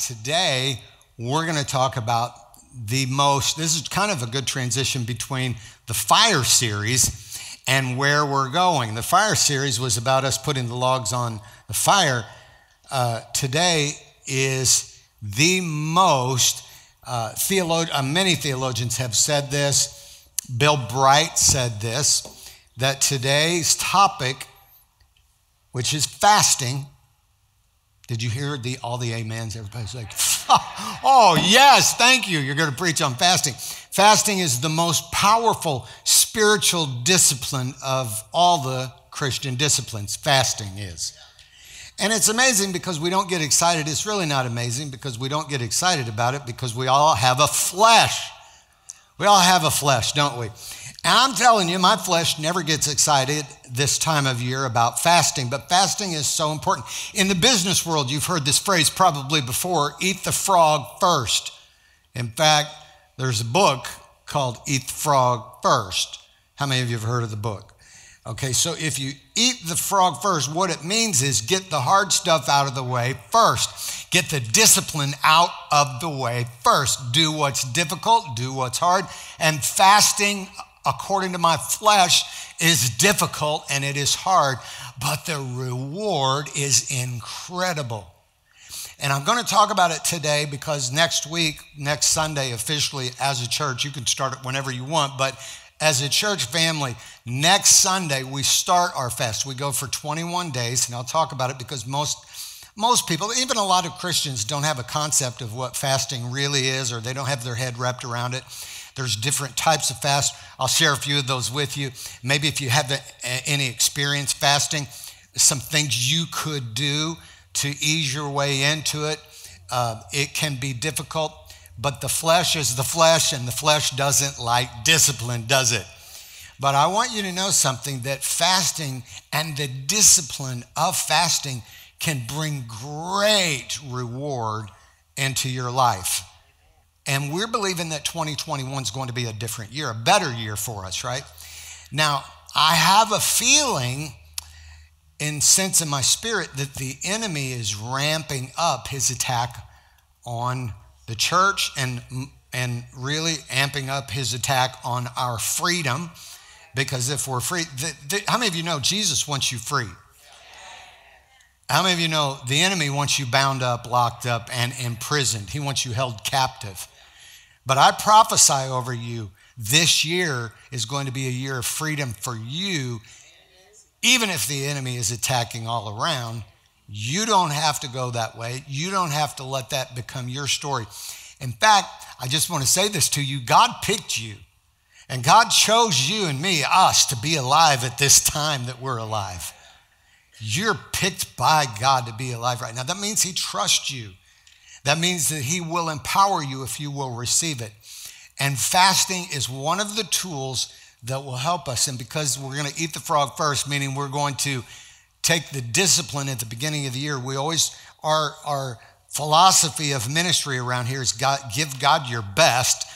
Today, we're going to talk about this is kind of a good transition between the fire series and where we're going. The fire series was about us putting the logs on the fire. Today is the most, many theologians have said this. Bill Bright said this, that today's topic, which is fasting. Did you hear all the amens? Everybody's like, oh, yes, thank you. You're going to preach on fasting. Fasting is the most powerful spiritual discipline of all the Christian disciplines. Fasting is. And it's amazing because we don't get excited. It's really not amazing because we don't get excited about it because we all have a flesh. We all have a flesh, don't we? And I'm telling you, my flesh never gets excited this time of year about fasting, but fasting is so important. In the business world, you've heard this phrase probably before, eat the frog first. In fact, there's a book called Eat the Frog First. How many of you have heard of the book? Okay, so if you eat the frog first, what it means is get the hard stuff out of the way first. Get the discipline out of the way first. Do what's difficult, do what's hard, and fasting according to my flesh is difficult and it is hard, but the reward is incredible. And I'm going to talk about it today because next Sunday, officially as a church, you can start it whenever you want, but as a church family, next Sunday we start our fast. We go for 21 days, and I'll talk about it because most people, even a lot of Christians, don't have a concept of what fasting really is, or they don't have their head wrapped around it. There's different types of fast. I'll share a few of those with you. Maybe if you have any experience fasting, some things you could do to ease your way into it. It can be difficult, but the flesh is the flesh, and the flesh doesn't like discipline, does it? But I want you to know something, that fasting and the discipline of fasting can bring great reward into your life. And we're believing that 2021 is going to be a different year, a better year for us, right? Now, I have a feeling, in sense in my spirit, that the enemy is ramping up his attack on the church and really amping up his attack on our freedom. Because if we're free, how many of you know Jesus wants you free? How many of you know the enemy wants you bound up, locked up, and imprisoned? He wants you held captive. But I prophesy over you, this year is going to be a year of freedom for you. Even if the enemy is attacking all around, you don't have to go that way. You don't have to let that become your story. In fact, I just want to say this to you. God picked you, and God chose you and me, us, to be alive at this time that we're alive. You're picked by God to be alive right now. That means he trusts you. That means that he will empower you if you will receive it. And fasting is one of the tools that will help us. And because we're going to eat the frog first, meaning we're going to take the discipline at the beginning of the year, we always, our philosophy of ministry around here is give God your best,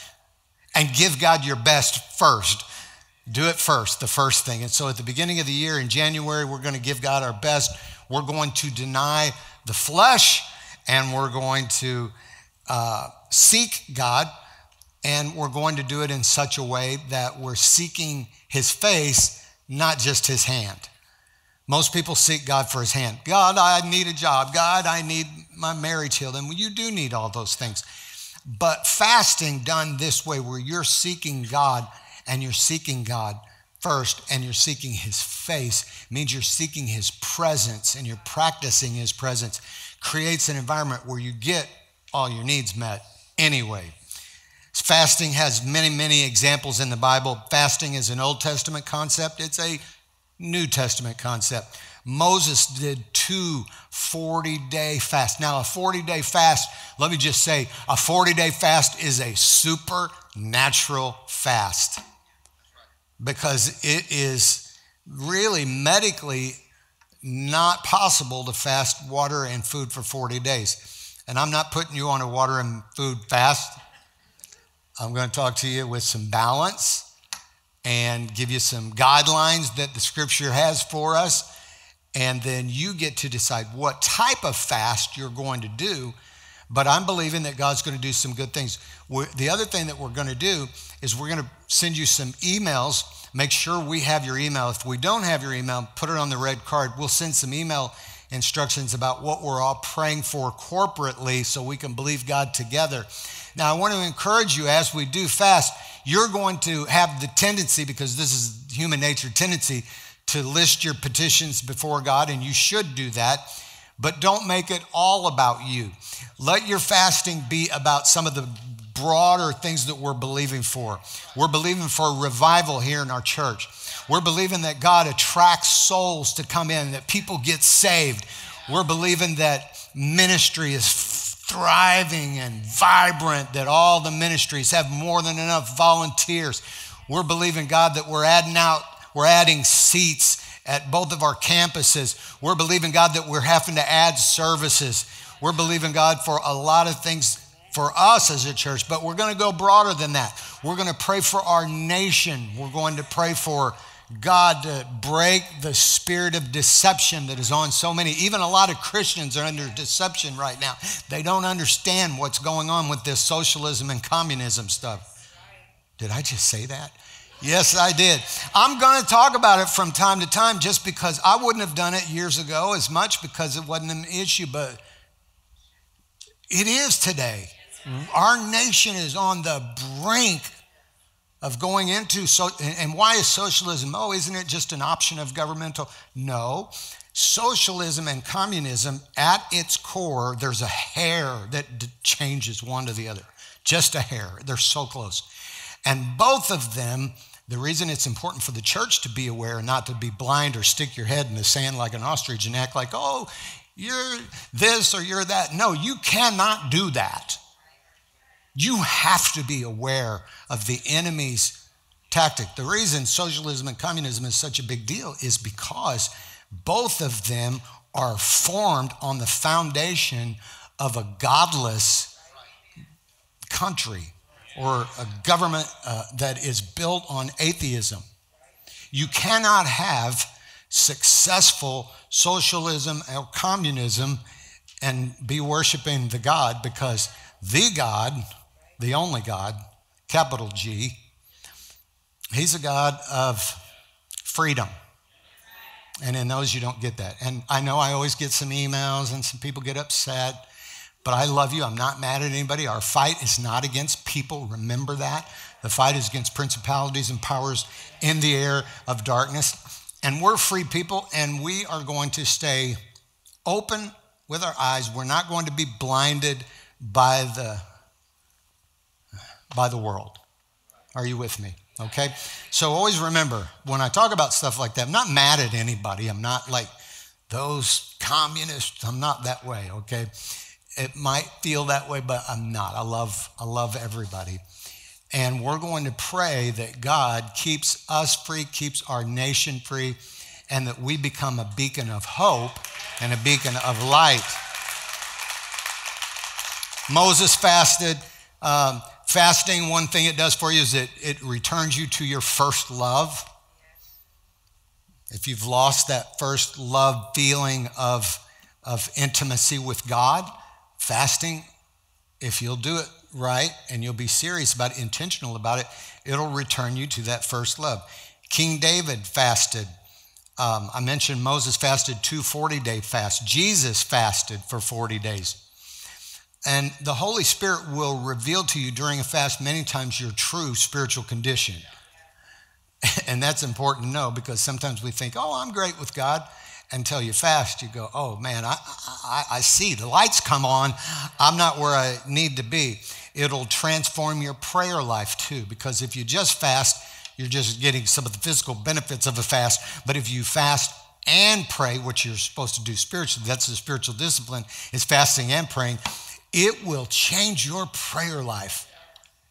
and give God your best first. Do it first, the first thing. And so at the beginning of the year in January, we're going to give God our best. We're going to deny the flesh, and we're going to seek God, and we're going to do it in such a way that we're seeking his face, not just his hand. Most people seek God for his hand. God, I need a job. God, I need my marriage healed. And you do need all those things. But fasting done this way, where you're seeking God, and you're seeking God first, and you're seeking his face, means you're seeking his presence, and you're practicing his presence, creates an environment where you get all your needs met anyway. Fasting has many, many examples in the Bible. Fasting is an Old Testament concept. It's a New Testament concept. Moses did two 40-day fasts. Now, a 40-day fast, let me just say, a 40-day fast is a supernatural fast, because it is really medically not possible to fast water and food for 40 days. And I'm not putting you on a water and food fast. I'm going to talk to you with some balance and give you some guidelines that the scripture has for us. And then you get to decide what type of fast you're going to do. But I'm believing that God's going to do some good things. The other thing that we're going to do is we're going to send you some emails. Make sure we have your email. If we don't have your email, put it on the red card. We'll send some email instructions about what we're all praying for corporately so we can believe God together. Now, I want to encourage you as we do fast, you're going to have the tendency, because this is human nature tendency, to list your petitions before God, and you should do that. But don't make it all about you. Let your fasting be about some of the broader things that we're believing for. We're believing for revival here in our church. We're believing that God attracts souls to come in, that people get saved. We're believing that ministry is thriving and vibrant, that all the ministries have more than enough volunteers. We're believing, God, that we're adding seats at both of our campuses. We're believing, God, that we're having to add services. We're believing, God, for a lot of things for us as a church, but we're going to go broader than that. We're going to pray for our nation. We're going to pray for God to break the spirit of deception that is on so many. Even a lot of Christians are under deception right now. They don't understand what's going on with this socialism and communism stuff. Did I just say that? Yes, I did. I'm going to talk about it from time to time just because I wouldn't have done it years ago as much because it wasn't an issue, but it is today. Our nation is on the brink of going into, and why is socialism? Oh, isn't it just an option of governmental? No. Socialism and communism, at its core, there's a hair that changes one to the other. Just a hair. They're so close. And both of them, the reason it's important for the church to be aware and not to be blind or stick your head in the sand like an ostrich and act like, oh, you're this or you're that. No, you cannot do that. You have to be aware of the enemy's tactic. The reason socialism and communism is such a big deal is because both of them are formed on the foundation of a godless country or a government that is built on atheism. You cannot have successful socialism or communism and be worshiping the God, because the God, the only God, capital G, he's a God of freedom. And in those, you don't get that. And I know I always get some emails and some people get upset, but I love you. I'm not mad at anybody. Our fight is not against people. Remember that. The fight is against principalities and powers in the air of darkness. And we're free people, and we are going to stay open with our eyes. We're not going to be blinded by the world. Are you with me? Okay? So always remember, when I talk about stuff like that, I'm not mad at anybody. I'm not like those communists. I'm not that way, okay? It might feel that way, but I'm not. I love everybody. And we're going to pray that God keeps us free, keeps our nation free, and that we become a beacon of hope and a beacon of light. Moses fasted. Fasting, one thing it does for you is it returns you to your first love. If you've lost that first love feeling of intimacy with God, fasting, if you'll do it right and you'll be serious about it, intentional about it, it'll return you to that first love. King David fasted. I mentioned Moses fasted 2 40-day fasts. Jesus fasted for 40 days. And the Holy Spirit will reveal to you during a fast many times your true spiritual condition. And that's important to know, because sometimes we think, oh, I'm great with God. Until you fast, you go, oh, man, I see. The lights come on. I'm not where I need to be. It'll transform your prayer life, too, because if you just fast, you're just getting some of the physical benefits of a fast. But if you fast and pray, which you're supposed to do spiritually, that's the spiritual discipline, is fasting and praying. It will change your prayer life.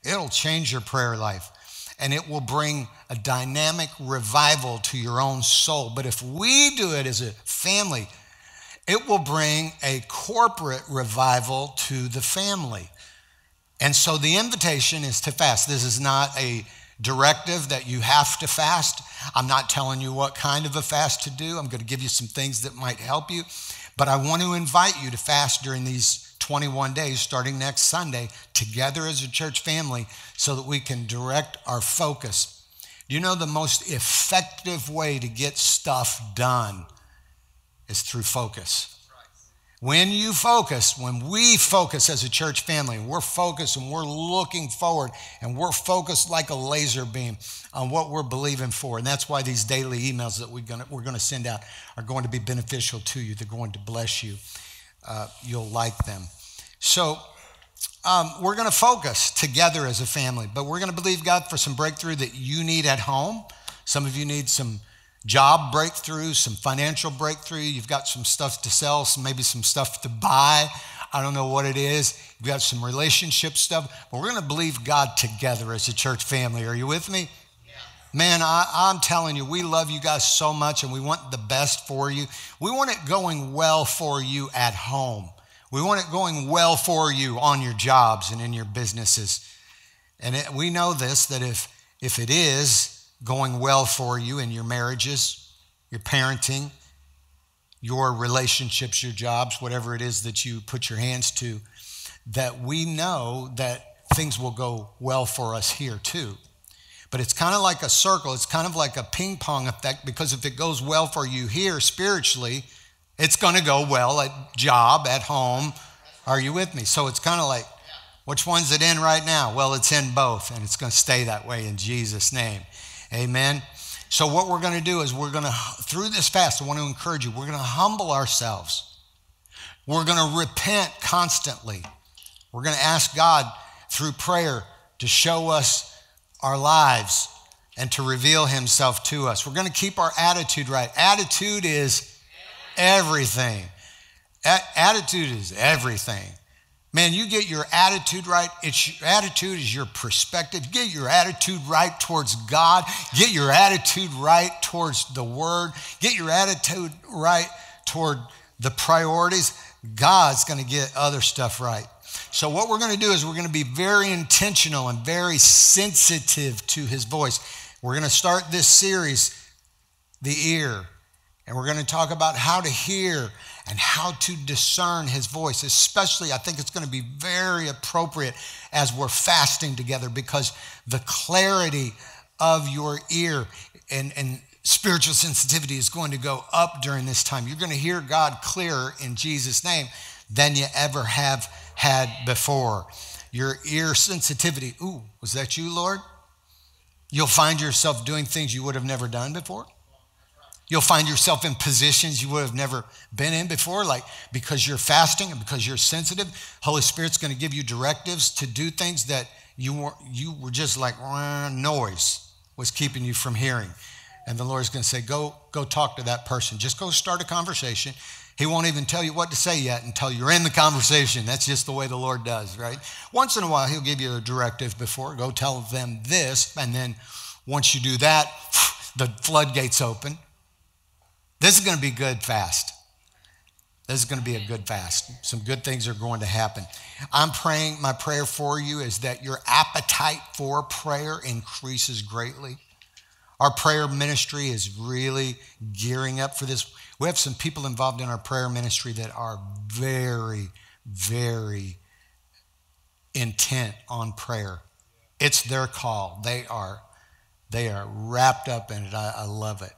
It'll change your prayer life. And it will bring a dynamic revival to your own soul. But if we do it as a family, it will bring a corporate revival to the family. And so the invitation is to fast. This is not a directive that you have to fast. I'm not telling you what kind of a fast to do. I'm going to give you some things that might help you. But I want to invite you to fast during these 21 days starting next Sunday together as a church family so that we can direct our focus. You know, the most effective way to get stuff done is through focus. When you focus, when we focus as a church family, we're focused and we're looking forward and we're focused like a laser beam on what we're believing for. And that's why these daily emails that we're going to send out are going to be beneficial to you. They're going to bless you. You'll like them. So we're going to focus together as a family, but we're going to believe God for some breakthrough that you need at home. Some of you need some job breakthrough, some financial breakthrough. You've got some stuff to sell, maybe some stuff to buy. I don't know what it is. You've got some relationship stuff, but we're going to believe God together as a church family. Are you with me? Yeah. Man, I'm telling you, we love you guys so much and we want the best for you. We want it going well for you at home. We want it going well for you on your jobs and in your businesses. And we know this, that if it is going well for you in your marriages, your parenting, your relationships, your jobs, whatever it is that you put your hands to, that we know that things will go well for us here too. But it's kind of like a circle. It's kind of like a ping pong effect, because if it goes well for you here spiritually, it's going to go well at job, at home. Are you with me? So it's kind of like, which one's it in right now? Well, it's in both, and it's going to stay that way in Jesus' name. Amen. So what we're going to do is we're going to, through this fast, I want to encourage you, we're going to humble ourselves. We're going to repent constantly. We're going to ask God through prayer to show us our lives and to reveal himself to us. We're going to keep our attitude right. Attitude is everything. Attitude is everything. Man, you get your attitude right. It's your attitude is your perspective. Get your attitude right towards God. Get your attitude right towards the Word. Get your attitude right toward the priorities. God's going to get other stuff right. So what we're going to do is we're going to be very intentional and very sensitive to his voice. We're going to start this series, The Ear, and we're going to talk about how to hear and how to discern his voice. Especially, I think it's going to be very appropriate as we're fasting together, because the clarity of your ear and spiritual sensitivity is going to go up during this time. You're going to hear God clearer in Jesus' name than you ever have had before. Your ear sensitivity, ooh, was that you, Lord? You'll find yourself doing things you would have never done before. You'll find yourself in positions you would have never been in before, like because you're fasting and because you're sensitive, Holy Spirit's going to give you directives to do things that you were just like, noise was keeping you from hearing. And the Lord's going to say, go talk to that person. Just go start a conversation. He won't even tell you what to say yet until you're in the conversation. That's just the way the Lord does, right? Once in a while, he'll give you a directive before, go tell them this. And then once you do that, the floodgates open. This is going to be good fast. This is going to be a good fast. Some good things are going to happen. I'm praying, my prayer for you is that your appetite for prayer increases greatly. Our prayer ministry is really gearing up for this. We have some people involved in our prayer ministry that are very, very intent on prayer. It's their call. They are wrapped up in it. I love it.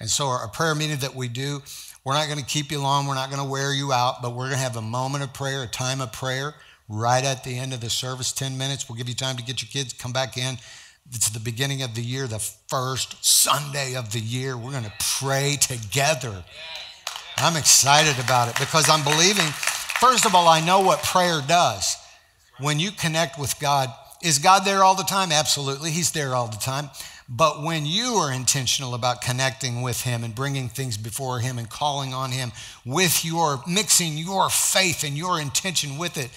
And so our prayer meeting that we do, we're not going to keep you long. We're not going to wear you out, but we're going to have a moment of prayer, a time of prayer right at the end of the service, 10 minutes. We'll give you time to get your kids, come back in. It's the beginning of the year, the first Sunday of the year. We're going to pray together. I'm excited about it because I'm believing, first of all, I know what prayer does. When you connect with God, is God there all the time? Absolutely. He's there all the time. But when you are intentional about connecting with him and bringing things before him and calling on him with your, mixing your faith and your intention with it,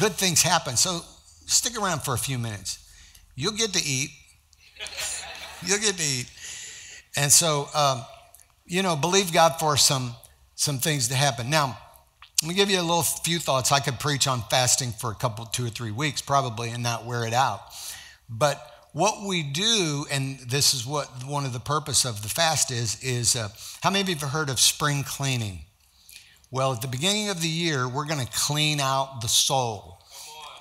good things happen. So stick around for a few minutes. You'll get to eat. You'll get to eat. And so, you know, believe God for some things to happen. Now, let me give you a little few thoughts. I could preach on fasting for a couple, 2 or 3 weeks probably, and not wear it out. But what we do, and this is what one of the purpose of the fast is how many of you have heard of spring cleaning? Well, at the beginning of the year, we're going to clean out the soul.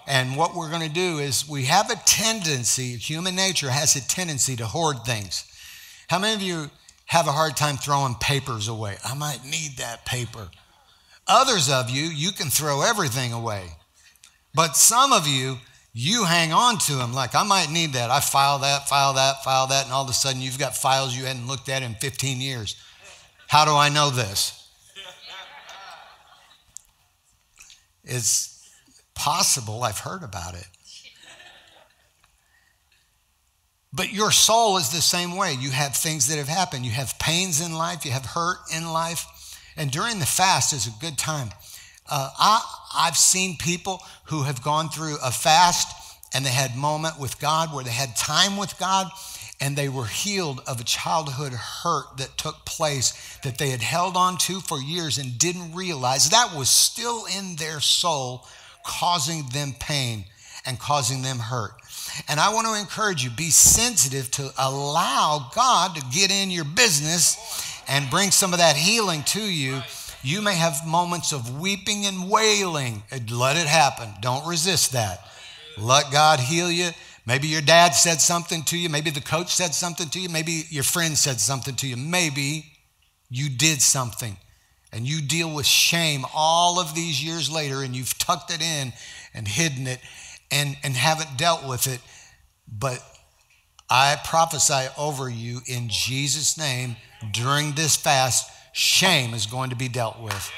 And what we're going to do is we have a tendency, human nature has a tendency to hoard things. How many of you have a hard time throwing papers away? I might need that paper. Others of you, you can throw everything away. But some of you, you hang on to them like, I might need that. I file that, and all of a sudden you've got files you hadn't looked at in 15 years. How do I know this? It's possible. I've heard about it. But your soul is the same way. You have things that have happened. You have pains in life. You have hurt in life. And during the fast is a good time. I've seen people who have gone through a fast and they had a moment with God where they had time with God and they were healed of a childhood hurt that took place that they had held on to for years and didn't realize that was still in their soul, causing them pain and causing them hurt. And I want to encourage you, be sensitive to allow God to get in your business and bring some of that healing to you. You may have moments of weeping and wailing. Let it happen. Don't resist that. Let God heal you. Maybe your dad said something to you. Maybe the coach said something to you. Maybe your friend said something to you. Maybe you did something and you deal with shame all of these years later and you've tucked it in and hidden it and haven't dealt with it. But I prophesy over you in Jesus' name during this fast, shame is going to be dealt with.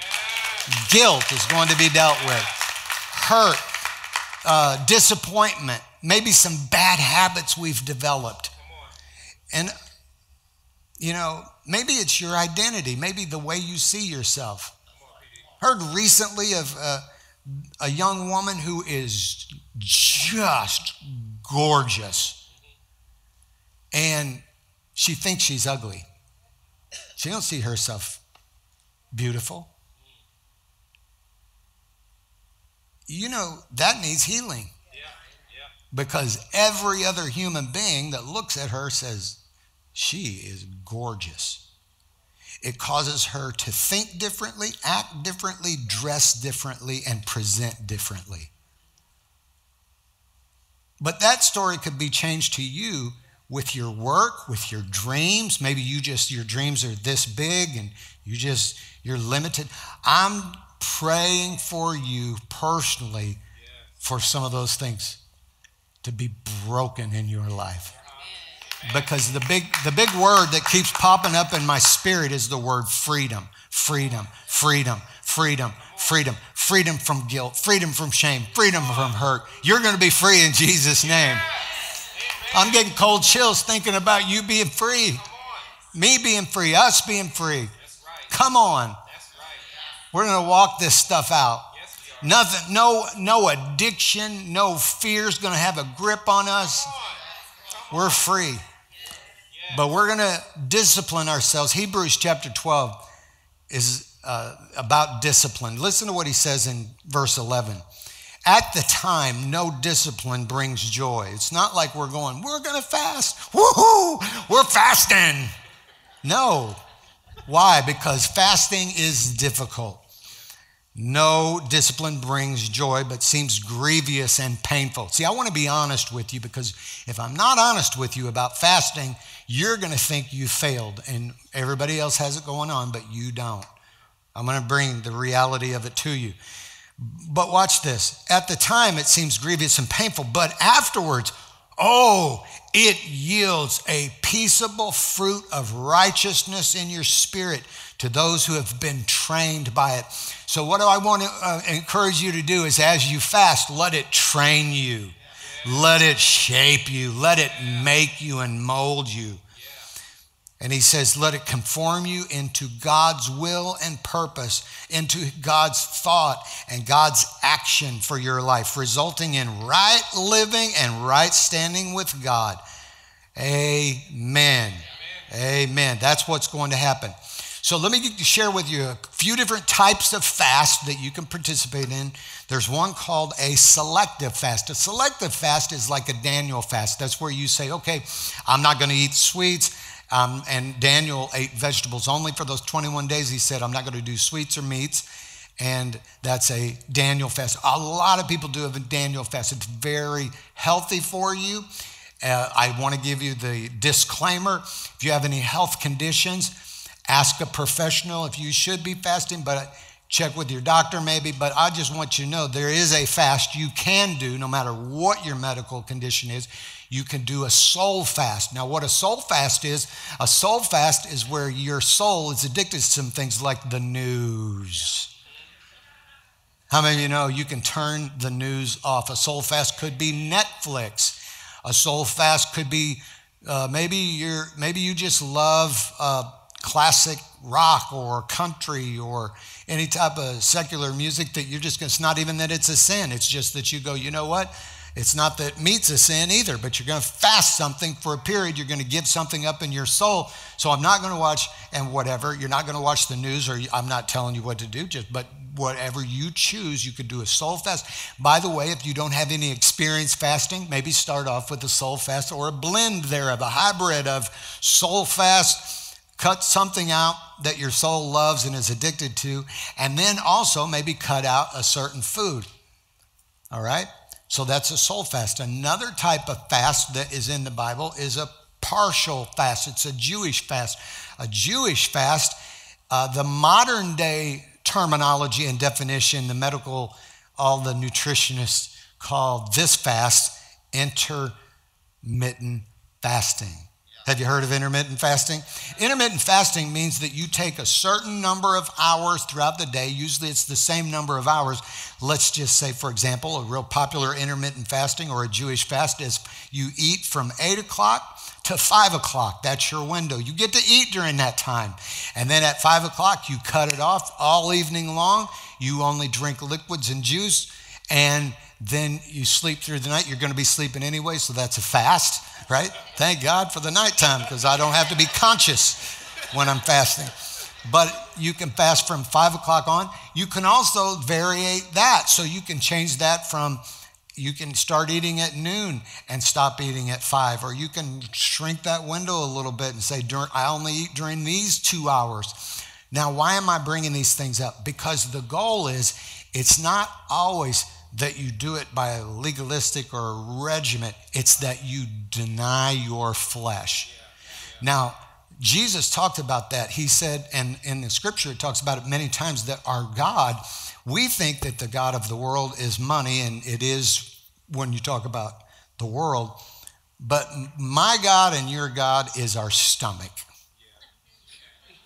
Guilt is going to be dealt with. Hurt, disappointment, maybe some bad habits we've developed. And, you know, maybe it's your identity, maybe the way you see yourself. Heard recently of a young woman who is just gorgeous. And she thinks she's ugly. She don't see herself beautiful. You know, that needs healing. Because every other human being that looks at her says, she is gorgeous. It causes her to think differently, act differently, dress differently, and present differently. But that story could be changed to you with your work, with your dreams. Maybe you just, your dreams are this big and you just, you're limited. I'm praying for you personally for some of those things to be broken in your life. Because the big word that keeps popping up in my spirit is the word freedom. Freedom, freedom, freedom, freedom, freedom from guilt, freedom from shame, freedom from hurt. You're going to be free in Jesus' name. I'm getting cold chills thinking about you being free, me being free, us being free. Come on. We're going to walk this stuff out. Nothing, no addiction, no fear is going to have a grip on us. We're free, but we're going to discipline ourselves. Hebrews chapter 12 is about discipline. Listen to what he says in verse 11. At the time, no discipline brings joy. It's not like we're going to fast. Woohoo! We're fasting. No. Why? Because fasting is difficult. No discipline brings joy, but seems grievous and painful. See, I want to be honest with you because if I'm not honest with you about fasting, you're going to think you failed and everybody else has it going on, but you don't. I'm going to bring the reality of it to you. But watch this. At the time, it seems grievous and painful, but afterwards, oh, it yields a peaceable fruit of righteousness in your spirit to those who have been trained by it. So what do I want to encourage you to do is as you fast, let it train you. Let it shape you. Let it make you and mold you. And he says, let it conform you into God's will and purpose, into God's thought and God's action for your life, resulting in right living and right standing with God. Amen. Amen. That's what's going to happen. So let me share with you a few different types of fast that you can participate in. There's one called a selective fast. A selective fast is like a Daniel fast. That's where you say, okay, I'm not going to eat sweets. And Daniel ate vegetables only for those 21 days. He said, I'm not going to do sweets or meats. And that's a Daniel fast. A lot of people do a Daniel fast. It's very healthy for you. I want to give you the disclaimer. If you have any health conditions, ask a professional if you should be fasting, but check with your doctor maybe. But I just want you to know there is a fast you can do no matter what your medical condition is. You can do a soul fast. Now, what a soul fast is where your soul is addicted to some things like the news. How many of you know you can turn the news off? A soul fast could be Netflix. A soul fast could be maybe you just love classic rock or country or any type of secular music that you're just, it's not even that it's a sin. It's just that you go, you know what? It's not that meat's a sin either, but you're going to fast something for a period. You're going to give something up in your soul. So I'm not going to watch and whatever. You're not going to watch the news, or I'm not telling you what to do, just but whatever you choose, you could do a soul fast. By the way, if you don't have any experience fasting, maybe start off with a soul fast or a blend thereof, a hybrid of soul fast, cut something out that your soul loves and is addicted to, and then also maybe cut out a certain food, all right? So that's a soul fast. Another type of fast that is in the Bible is a partial fast. It's a Jewish fast. A Jewish fast, the modern day terminology and definition, the medical, all the nutritionists call this fast intermittent fasting. Yeah. Have you heard of intermittent fasting? Intermittent fasting means that you take a certain number of hours throughout the day. Usually it's the same number of hours. Let's just say, for example, a real popular intermittent fasting or a Jewish fast is you eat from 8 o'clock to 5 o'clock. That's your window. You get to eat during that time. And then at 5 o'clock, you cut it off all evening long. You only drink liquids and juice, and then you sleep through the night. You're going to be sleeping anyway, so that's a fast, right? Thank God for the nighttime, because I don't have to be conscious when I'm fasting. But you can fast from 5 o'clock on. You can also variate that. So you can change that from, you can start eating at noon and stop eating at 5, or you can shrink that window a little bit and say, I only eat during these 2 hours. Now, why am I bringing these things up? Because the goal is, it's not always that you do it by a legalistic or a regimen. It's that you deny your flesh. Now, Jesus talked about that. He said, and in the scripture, it talks about it many times, that our God, we think that the God of the world is money, and it is when you talk about the world, but my God and your God is our stomach.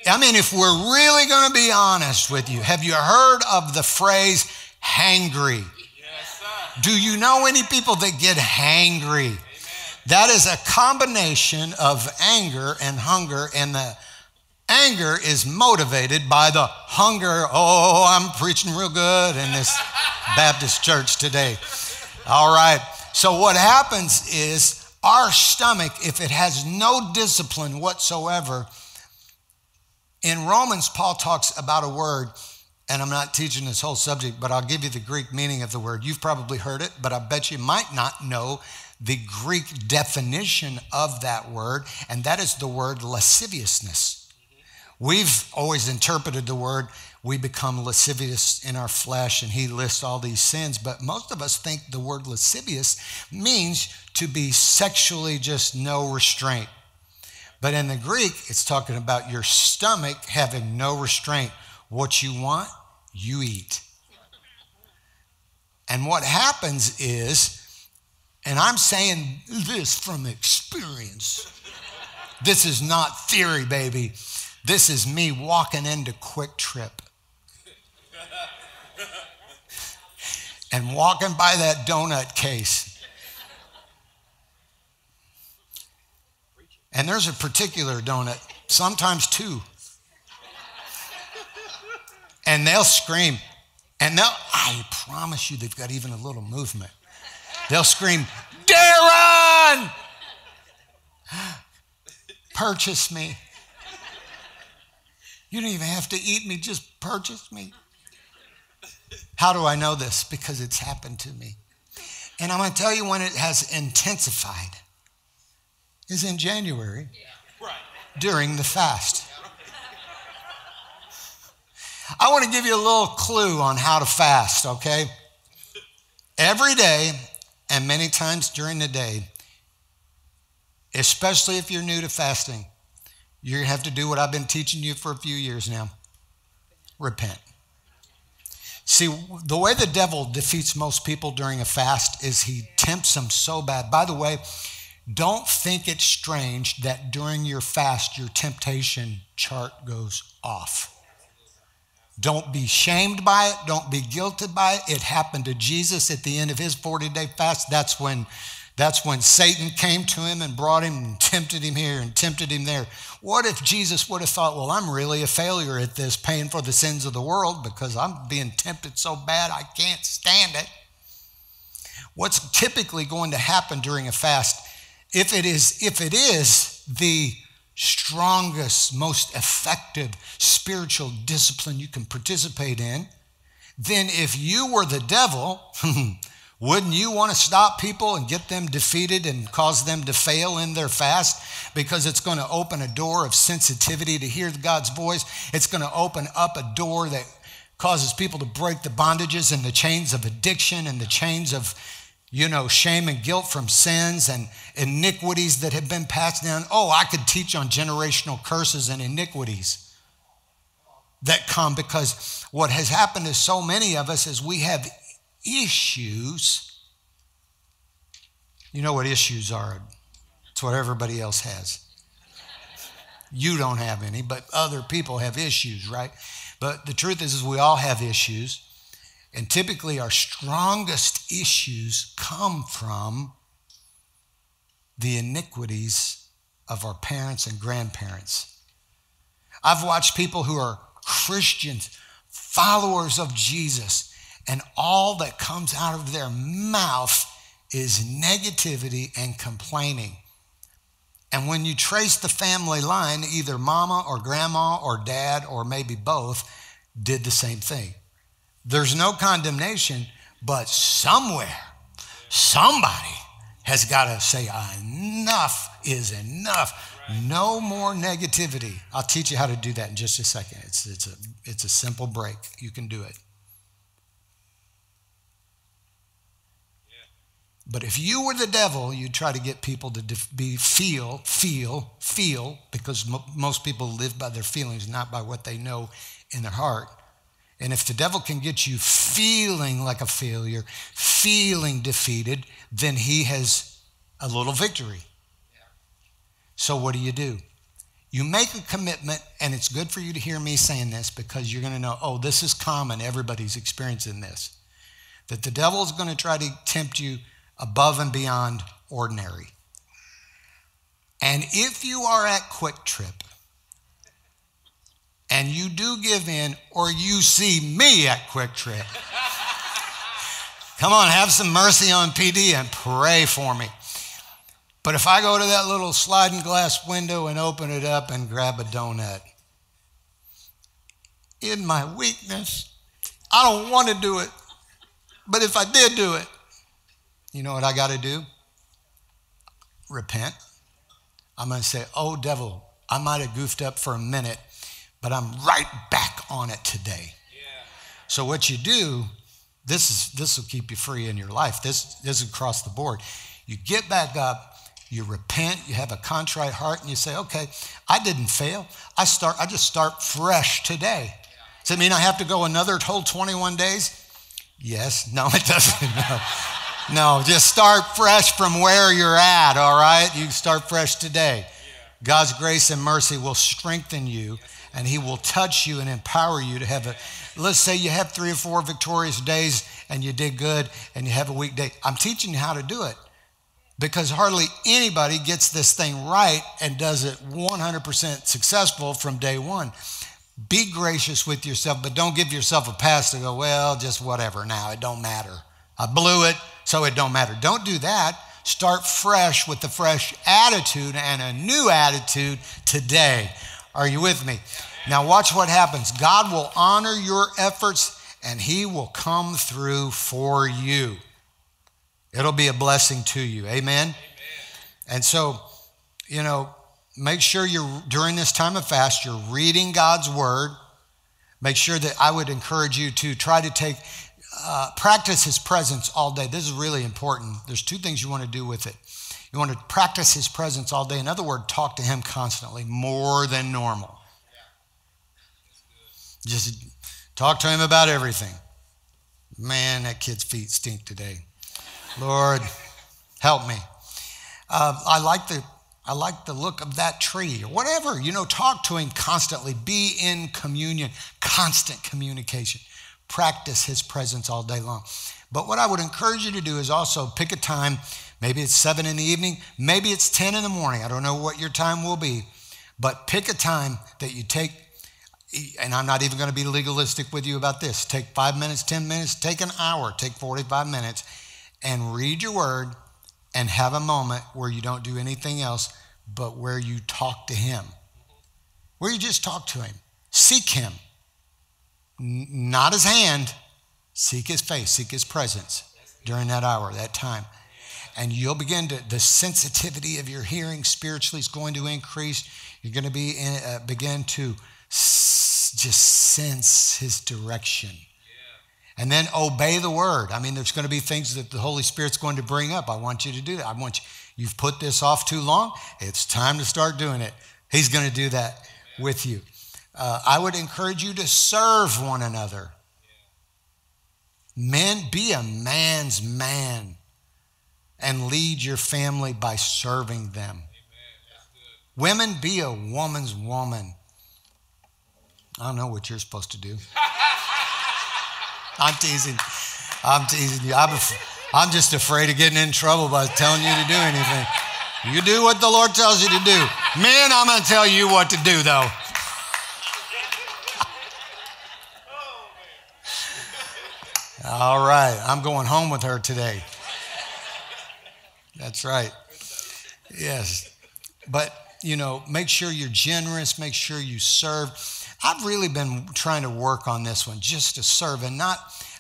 I mean, if we're really going to be honest with you, have you heard of the phrase hangry? Yes, sir. Do you know any people that get hangry? Amen. That is a combination of anger and hunger, and the anger is motivated by the hunger. Oh, I'm preaching real good in this Baptist church today. All right. So what happens is our stomach, if it has no discipline whatsoever, in Romans, Paul talks about a word, and I'm not teaching this whole subject, but I'll give you the Greek meaning of the word. You've probably heard it, but I bet you might not know the Greek definition of that word, and that is the word lasciviousness. We've always interpreted the word, we become lascivious in our flesh, and he lists all these sins, but most of us think the word lascivious means to be sexually just no restraint. But in the Greek, it's talking about your stomach having no restraint. What you want, you eat. And what happens is, and I'm saying this from experience, this is not theory, baby. This is me walking into Quick Trip and walking by that donut case. And there's a particular donut, sometimes two. And they'll scream. And they'll, I promise you, they've got even a little movement. They'll scream, Daren, purchase me. You don't even have to eat me, just purchase me. How do I know this? Because it's happened to me. And I'm going to tell you when it has intensified. It's in January. Yeah. Right. during the fast. I want to give you a little clue on how to fast, okay? Every day, and many times during the day, especially if you're new to fasting, you have to do what I've been teaching you for a few years now. Repent. See, the way the devil defeats most people during a fast is he tempts them so bad. By the way, don't think it's strange that during your fast, your temptation chart goes off. Don't be shamed by it. Don't be guilted by it. It happened to Jesus at the end of his 40-day fast. That's when Satan came to him and brought him and tempted him here and tempted him there. What if Jesus would have thought, well, I'm really a failure at this, paying for the sins of the world because I'm being tempted so bad I can't stand it. What's typically going to happen during a fast, if it is the strongest, most effective spiritual discipline you can participate in, then if you were the devil, wouldn't you want to stop people and get them defeated and cause them to fail in their fast? Because it's going to open a door of sensitivity to hear God's voice. It's going to open up a door that causes people to break the bondages and the chains of addiction and the chains of, you know, shame and guilt from sins and iniquities that have been passed down. Oh, I could teach on generational curses and iniquities that come, because what has happened to so many of us is we have issues. You know what issues are. It's what everybody else has. You don't have any, but other people have issues, right? But the truth is we all have issues. And typically our strongest issues come from the iniquities of our parents and grandparents. I've watched people who are Christians, followers of Jesus, and all that comes out of their mouth is negativity and complaining. And when you trace the family line, either mama or grandma or dad or maybe both did the same thing. There's no condemnation, but somewhere, somebody has got to say enough is enough. Right. No more negativity. I'll teach you how to do that in just a second. It's a simple break. You can do it. But if you were the devil, you'd try to get people to feel, because most people live by their feelings, not by what they know in their heart. And if the devil can get you feeling like a failure, feeling defeated, then he has a little victory. So what do? You make a commitment, and it's good for you to hear me saying this because you're going to know, oh, this is common. Everybody's experiencing this, that the devil is going to try to tempt you above and beyond ordinary. And if you are at Quick Trip and you do give in, or you see me at Quick Trip, come on, have some mercy on PD and pray for me. But if I go to that little sliding glass window and open it up and grab a donut, in my weakness, I don't want to do it. But if I did do it, you know what I got to do? Repent. I'm going to say, oh, devil, I might have goofed up for a minute, but I'm right back on it today. Yeah. So what you do, this will keep you free in your life. This is across the board. You get back up, you repent, you have a contrite heart, and you say, okay, I didn't fail. I just start fresh today. Yeah. Does it mean I have to go another whole 21 days? Yes. No, it doesn't. No. No, just start fresh from where you're at, all right? You start fresh today. God's grace and mercy will strengthen you, and he will touch you and empower you to have a, let's say you have 3 or 4 victorious days and you did good and you have a weak day. I'm teaching you how to do it because hardly anybody gets this thing right and does it 100% successful from day one. Be gracious with yourself, but don't give yourself a pass to go, well, just whatever now, it don't matter. I blew it, so it don't matter. Don't do that. Start fresh with the fresh attitude and a new attitude today. Are you with me? Now watch what happens. God will honor your efforts and he will come through for you. It'll be a blessing to you. Amen? Amen. And so, you know, Make sure you're, during this time of fast, you're reading God's word. Make sure that I would encourage you to try to take, practice his presence all day. This is really important. There's two things you want to do with it. You want to practice his presence all day. In other words, talk to him constantly, more than normal. Just talk to him about everything. Man, that kid's feet stink today. Lord, help me. I like the look of that tree or whatever. You know, talk to him constantly. Be in communion, constant communication. Practice his presence all day long. But what I would encourage you to do is also pick a time. Maybe it's 7 in the evening. Maybe it's 10 in the morning. I don't know what your time will be. But pick a time that you take, and I'm not even going to be legalistic with you about this. Take 5 minutes, 10 minutes, take an hour, take 45 minutes, and read your word and have a moment where you don't do anything else but where you talk to him, where you just talk to him. Seek him, not his hand. Seek his face, seek his presence during that hour, that time. And you'll begin to, the sensitivity of your hearing spiritually is going to increase. You're going to be begin to just sense his direction. Yeah. And then obey the word. I mean, there's going to be things that the Holy Spirit's going to bring up. I want you to do that. I want you, you've put this off too long. It's time to start doing it. He's going to do that Amen. With you. I would encourage you to serve one another. Yeah. Men, be a man's man and lead your family by serving them. Women, be a woman's woman. I don't know what you're supposed to do. I'm teasing you. I'm just afraid of getting in trouble by telling you to do anything. You do what the Lord tells you to do. Man, I'm going to tell you what to do, though. All right. I'm going home with her today. That's right. Yes. But, you know, make sure you're generous. Make sure you serve. I've really been trying to work on this one, just to serve and not,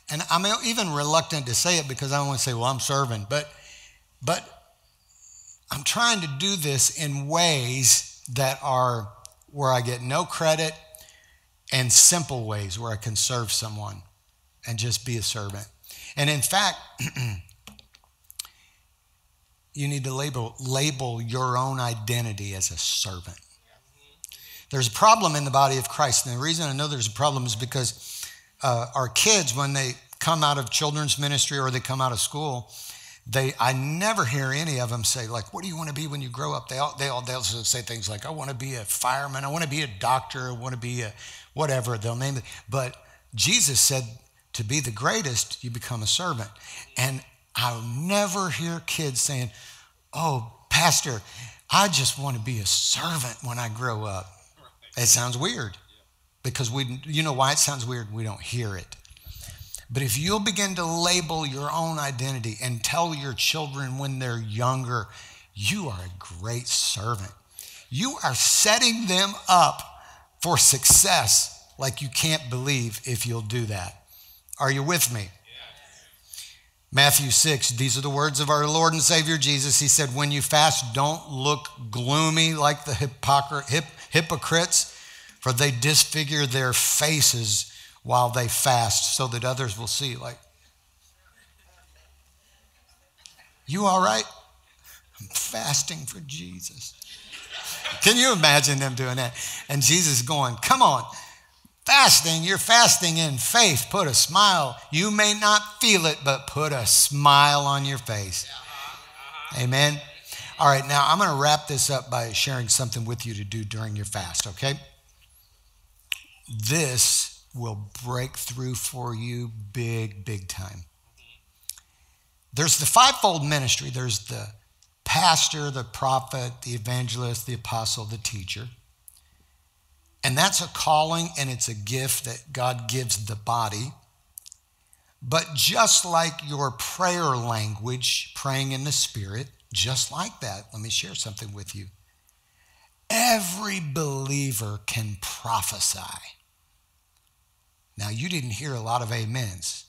and I'm even reluctant to say it because I don't want to say, well, I'm serving, but I'm trying to do this in ways that are where I get no credit and simple ways where I can serve someone and just be a servant. And in fact, you need to label your own identity as a servant. There's a problem in the body of Christ. And the reason I know there's a problem is because our kids, when they come out of children's ministry or they come out of school, I never hear any of them say, like, what do you want to be when you grow up? They'll say things like, I want to be a fireman. I want to be a doctor. I want to be a whatever. They'll name it. But Jesus said to be the greatest, you become a servant. And I'll never hear kids saying, oh, pastor, I just want to be a servant when I grow up. It sounds weird because you know why it sounds weird? We don't hear it. But if you'll begin to label your own identity and tell your children when they're younger, you are a great servant. You are setting them up for success like you can't believe if you'll do that. Are you with me? Matthew 6, these are the words of our Lord and Savior Jesus. He said, when you fast, don't look gloomy like the hypocrites, for they disfigure their faces while they fast so that others will see. Like, you all right? I'm fasting for Jesus. Can you imagine them doing that? And Jesus is going, come on. Fasting, you're fasting in faith. Put a smile. You may not feel it, but put a smile on your face. Amen. All right, now I'm going to wrap this up by sharing something with you to do during your fast, okay? This will break through for you big, big time. There's the fivefold ministry. There's the pastor, the prophet, the evangelist, the apostle, the teacher. And that's a calling and it's a gift that God gives the body. But just like your prayer language, praying in the Spirit, just like that, let me share something with you. Every believer can prophesy. Now, you didn't hear a lot of amens,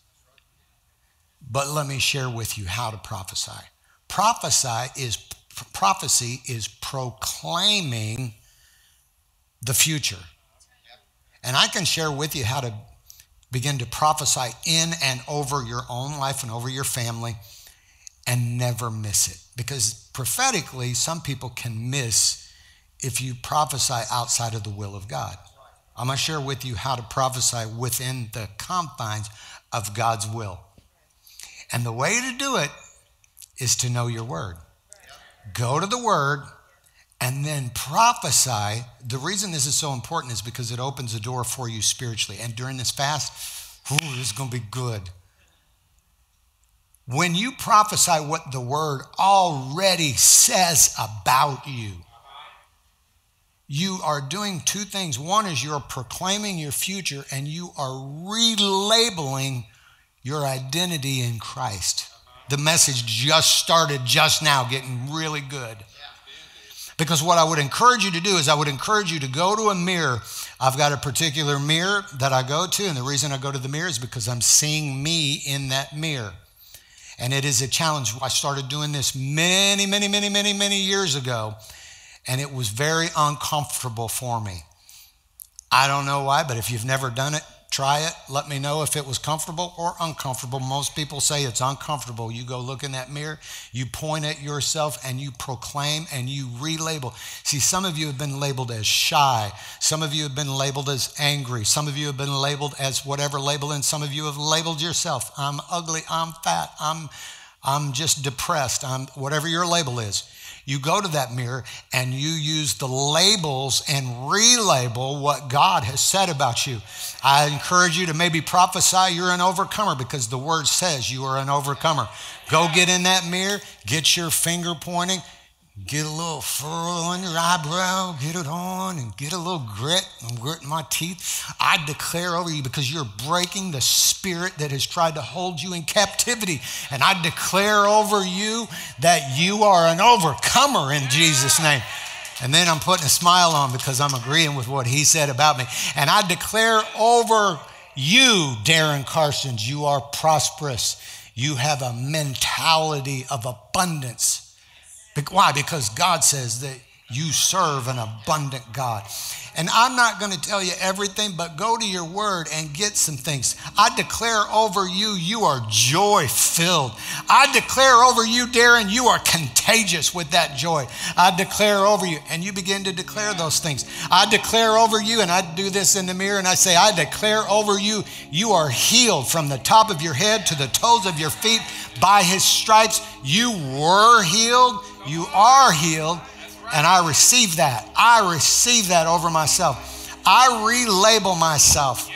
but let me share with you how to prophesy. Prophesy is prophecy is proclaiming the future. And I can share with you how to begin to prophesy in and over your own life and over your family and never miss it. Because prophetically, some people can miss if you prophesy outside of the will of God. I'm going to share with you how to prophesy within the confines of God's will. And the way to do it is to know your word. Go to the word and then prophesy. The reason this is so important is because it opens the door for you spiritually. And during this fast, ooh, this is going to be good. When you prophesy what the word already says about you, you are doing two things. One is you're proclaiming your future and you are relabeling your identity in Christ. The message just started just now, getting really good. Because what I would encourage you to do is I would encourage you to go to a mirror. I've got a particular mirror that I go to, and the reason I go to the mirror is because I'm seeing me in that mirror. And it is a challenge. I started doing this many years ago, and it was very uncomfortable for me. I don't know why, but if you've never done it, try it. Let me know if it was comfortable or uncomfortable. Most people say it's uncomfortable. You go look in that mirror, you point at yourself, and you proclaim and you relabel. See, some of you have been labeled as shy. Some of you have been labeled as angry. Some of you have been labeled as whatever label, and some of you have labeled yourself. I'm ugly, I'm fat, I'm just depressed, I'm whatever your label is. You go to that mirror and you use the labels and relabel what God has said about you. I encourage you to maybe prophesy you're an overcomer because the word says you are an overcomer. Go get in that mirror, get your finger pointing, get a little furrow on your eyebrow, get it on and get a little grit. I'm gritting my teeth. I declare over you because you're breaking the spirit that has tried to hold you in captivity. And I declare over you that you are an overcomer in Jesus' name. And then I'm putting a smile on because I'm agreeing with what he said about me. And I declare over you, Daren Carstens, you are prosperous. You have a mentality of abundance. Why? Because God says that you serve an abundant God. And I'm not going to tell you everything, but go to your word and get some things. I declare over you, you are joy-filled. I declare over you, Daren, you are contagious with that joy. I declare over you, and you begin to declare those things. I declare over you, and I do this in the mirror, and I say, I declare over you, you are healed from the top of your head to the toes of your feet. By his stripes, you were healed. You are healed. And I receive that. I receive that over myself. I relabel myself.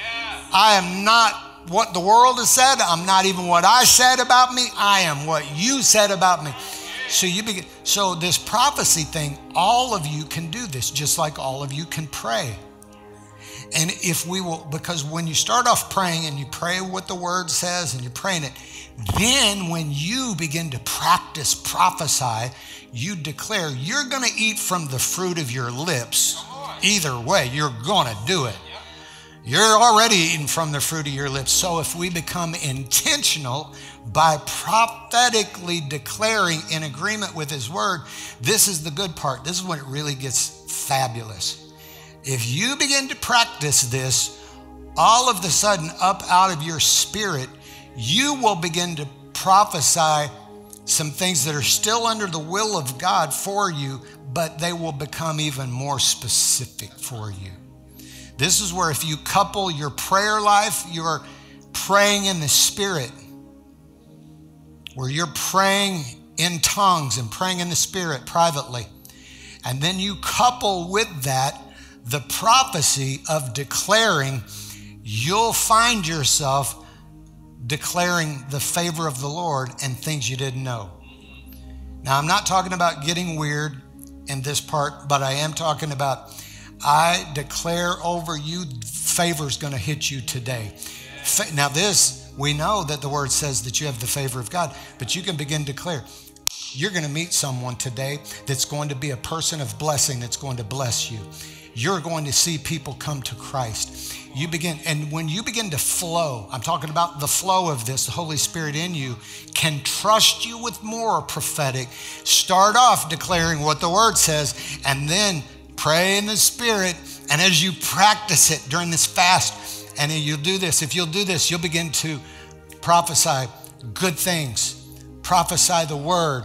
I am not what the world has said. I'm not even what I said about me. I am what you said about me. So you begin. So this prophecy thing, all of you can do this, just like all of you can pray. And if we will, because when you start off praying and you pray what the word says and you're praying it, then when you begin to practice prophesy, you declare you're going to eat from the fruit of your lips. Either way, you're going to do it. You're already eating from the fruit of your lips. So if we become intentional by prophetically declaring in agreement with his word, this is the good part. This is when it really gets fabulous. If you begin to practice this, all of a sudden up out of your spirit, you will begin to prophesy some things that are still under the will of God for you, but they will become even more specific for you. This is where if you couple your prayer life, you're praying in the spirit, where you're praying in tongues and praying in the spirit privately. And then you couple with that the prophecy of declaring, you'll find yourself declaring the favor of the Lord and things you didn't know. Now, I'm not talking about getting weird in this part, but I am talking about, I declare over you, favor's going to hit you today. Now this, we know that the word says that you have the favor of God, but you can begin to declare, you're going to meet someone today that's going to be a person of blessing that's going to bless you. You're going to see people come to Christ. You begin, and when you begin to flow, I'm talking about the flow of this, the Holy Spirit in you can trust you with more prophetic. Start off declaring what the word says and then pray in the Spirit. And as you practice it during this fast, and you'll do this, if you'll do this, you'll begin to prophesy good things, prophesy the word,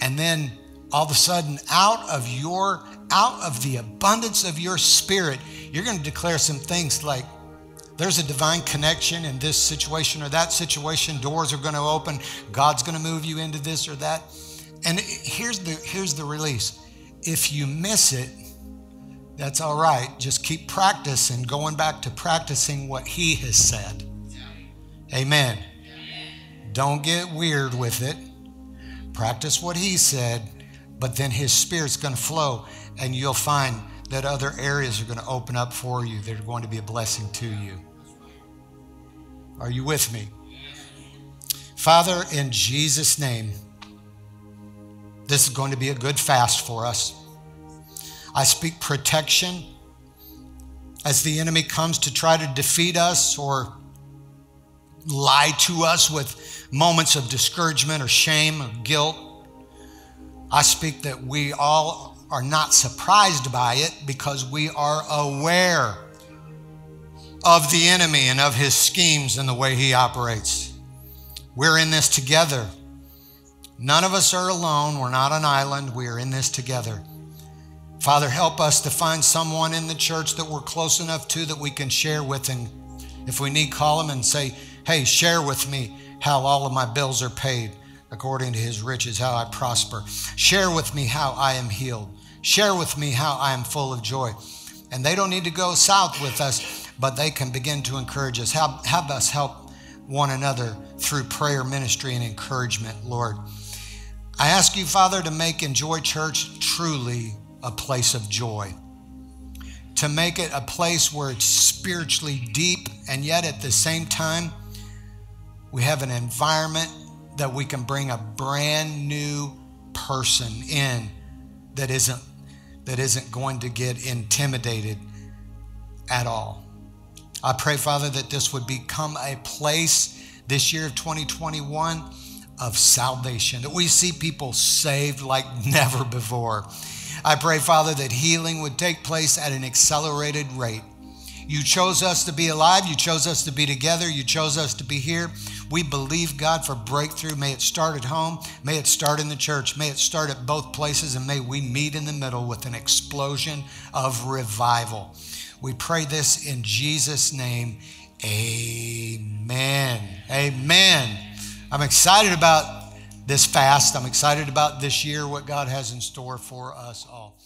and then all of a sudden out of the abundance of your spirit, you're going to declare some things like, there's a divine connection in this situation or that situation. Doors are going to open. God's going to move you into this or that. And here's the release. If you miss it, that's all right. Just keep practicing, going back to practicing what He has said. Amen. Don't get weird with it. Practice what He said, but then His Spirit's going to flow, and you'll find that other areas are going to open up for you that are going to be a blessing to you. Are you with me? Father, in Jesus' name, this is going to be a good fast for us. I speak protection as the enemy comes to try to defeat us or lie to us with moments of discouragement or shame or guilt. I speak that we all are not surprised by it because we are aware of the enemy and of his schemes and the way he operates. We're in this together. None of us are alone. We're not an island. We are in this together. Father, help us to find someone in the church that we're close enough to that we can share with. And if we need, call them and say, hey, share with me how all of my bills are paid according to his riches, how I prosper. Share with me how I am healed. Share with me how I am full of joy. And they don't need to go south with us, but they can begin to encourage us. Have us help one another through prayer, ministry, and encouragement, Lord. I ask you, Father, to make Enjoy Church truly a place of joy, to make it a place where it's spiritually deep, and yet at the same time, we have an environment that we can bring a brand new person in that isn't going to get intimidated at all. I pray, Father, that this would become a place this year of 2021 of salvation, that we see people saved like never before. I pray, Father, that healing would take place at an accelerated rate. You chose us to be alive. You chose us to be together. You chose us to be here. We believe, God, for breakthrough. May it start at home. May it start in the church. May it start at both places, and may we meet in the middle with an explosion of revival. We pray this in Jesus' name. Amen. Amen. I'm excited about this fast. I'm excited about this year, what God has in store for us all.